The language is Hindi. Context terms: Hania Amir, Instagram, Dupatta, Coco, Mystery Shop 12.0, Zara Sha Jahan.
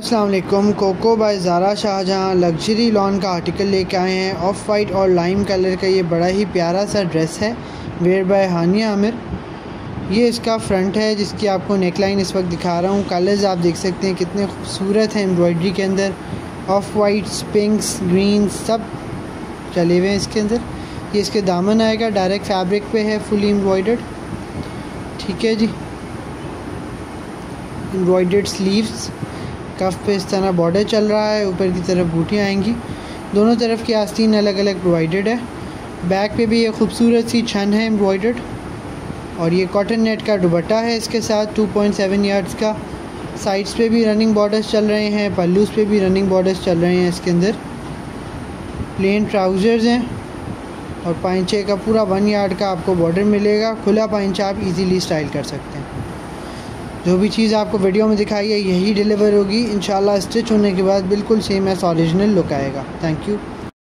अस्सलाम वालेकुम। Coco by Zara Shahjahan luxury lawn का आर्टिकल लेके आए हैं। ऑफ वाइट और लाइम कलर का ये बड़ा ही प्यारा सा ड्रेस है, वेयर बाय हानिया आमिर। ये इसका फ्रंट है जिसकी आपको नेकलाइन इस वक्त दिखा रहा हूँ। कलर्स आप देख सकते हैं कितने खूबसूरत हैं। एम्ब्रॉयडरी के अंदर ऑफ वाइट्स, पिंक्स, ग्रीन सब चले हुए हैं इसके अंदर। ये इसके दामन आएगा, डायरेक्ट फैब्रिक पे है, फुली एम्ब्रॉयडर्ड। ठीक है जी, एम्ब्रॉयडर्ड स्लीव्स, कफ पे इस तरह बॉर्डर चल रहा है, ऊपर की तरफ बूटियाँ आएंगी। दोनों तरफ की आस्तीन अलग अलग प्रोवाइडेड है। बैक पे भी ये खूबसूरत सी छन है एम्ब्रॉयडर्ड, और ये कॉटन नेट का दुपट्टा है इसके साथ 2.7 यार्ड्स का। साइड्स पे भी रनिंग बॉर्डर्स चल रहे हैं, पल्लूस पे भी रनिंग बॉर्डर्स चल रहे हैं। इसके अंदर प्लेन ट्राउज़र्स हैं और पाइंचे का पूरा 1 यार्ड का आपको बॉर्डर मिलेगा। खुला पाइंचा आप इजीली स्टाइल कर सकते हैं। जो भी चीज़ आपको वीडियो में दिखाई है यही डिलीवर होगी इंशाल्लाह। स्टिच होने के बाद बिल्कुल सेम एस ओरिजिनल लुक आएगा। Thank you.